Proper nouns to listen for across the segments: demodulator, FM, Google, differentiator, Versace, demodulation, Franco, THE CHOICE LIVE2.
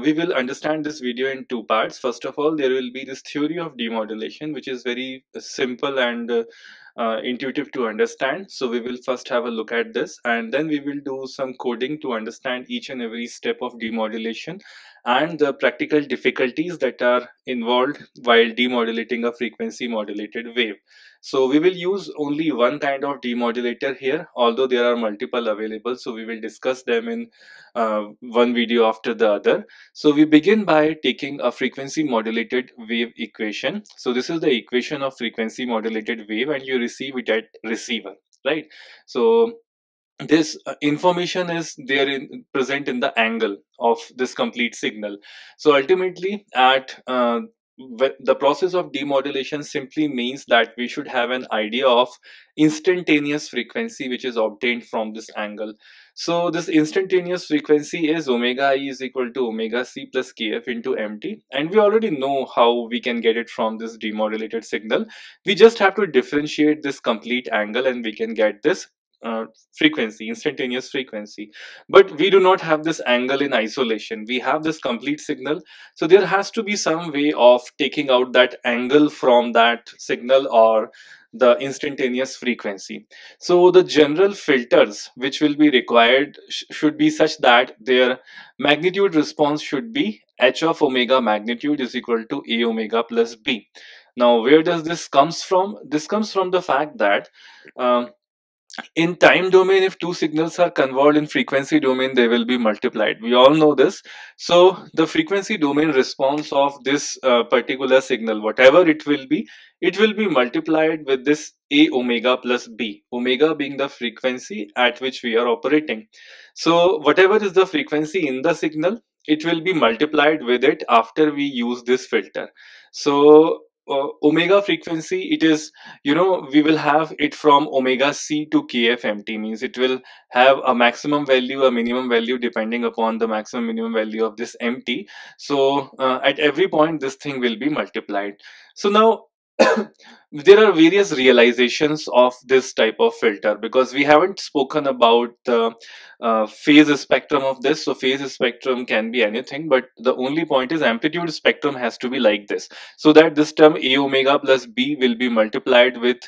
We will understand this video in two parts. First of all, there will be this theory of demodulation, which is very simple and intuitive to understand. So we will first have a look at this, and then we will do some coding to understand each and every step of demodulation and the practical difficulties that are involved while demodulating a frequency modulated wave. So we will use only one kind of demodulator here, although there are multiple available, so we will discuss them in one video after the other. So we begin by taking a frequency modulated wave equation. So this is the equation of frequency modulated wave, and you receive it at receiver, right? So this information is there present in the angle of this complete signal. So ultimately, at the process of demodulation simply means that we should have an idea of instantaneous frequency which is obtained from this angle. So this instantaneous frequency is omega e is equal to omega c plus kf into mt, and we already know how we can get it from this demodulated signal. We just have to differentiate this complete angle and we can get this frequency, instantaneous frequency. But we do not have this angle in isolation. We have this complete signal, so there has to be some way of taking out that angle from that signal or the instantaneous frequency. So the general filters which will be required should be such that their magnitude response should be h of omega magnitude is equal to a omega plus b. Now where does this comes from? This comes from the fact that in time domain, if two signals are convolved, in frequency domain they will be multiplied. We all know this. So the frequency domain response of this particular signal, whatever it will be multiplied with this a omega plus b, omega being the frequency at which we are operating. So whatever is the frequency in the signal, it will be multiplied with it after we use this filter. So omega frequency, it is, you know, we will have it from omega c to kfmt, means it will have a maximum value, a minimum value, depending upon the maximum minimum value of this mt. So at every point this thing will be multiplied. So now there are various realizations of this type of filter, because we haven't spoken about the phase spectrum of this. So phase spectrum can be anything, but the only point is amplitude spectrum has to be like this, so that this term a omega plus b will be multiplied with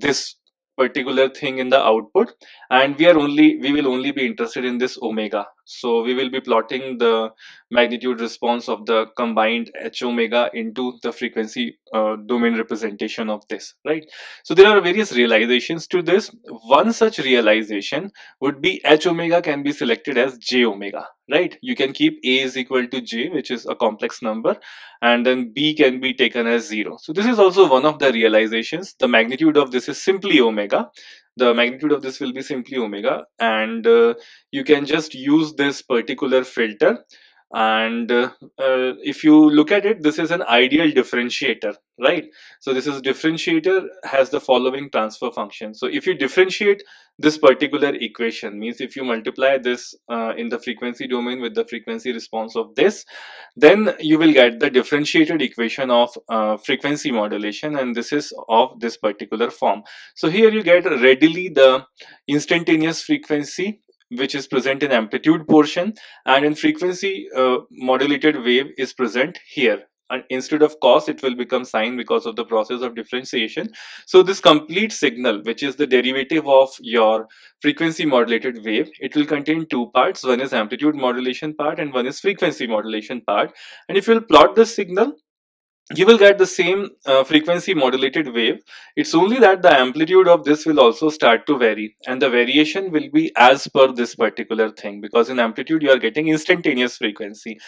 this particular thing in the output, and we will only be interested in this omega. So we will be plotting the magnitude response of the combined h omega into the frequency domain representation of this, right? So there are various realizations to this. One such realization would be h omega can be selected as j omega, right? You can keep a is equal to j, which is a complex number, and then b can be taken as 0. So this is also one of the realizations. The magnitude of this is simply omega. The magnitude of this will be simply omega, and you can just use this particular filter. And if you look at it, this is an ideal differentiator, right? So this is differentiator has the following transfer function. So if you differentiate this particular equation, means if you multiply this in the frequency domain with the frequency response of this, then you will get the differentiated equation of frequency modulation, and this is of this particular form. So here you get readily the instantaneous frequency, which is present in amplitude portion, and in frequency modulated wave is present here, and instead of cos it will become sine because of the process of differentiation. So this complete signal, which is the derivative of your frequency modulated wave, it will contain two parts. One is amplitude modulation part and one is frequency modulation part. And if you plot this signal, you will get the same frequency modulated wave. It's only that the amplitude of this will also start to vary, and the variation will be as per this particular thing, because in amplitude you are getting instantaneous frequency.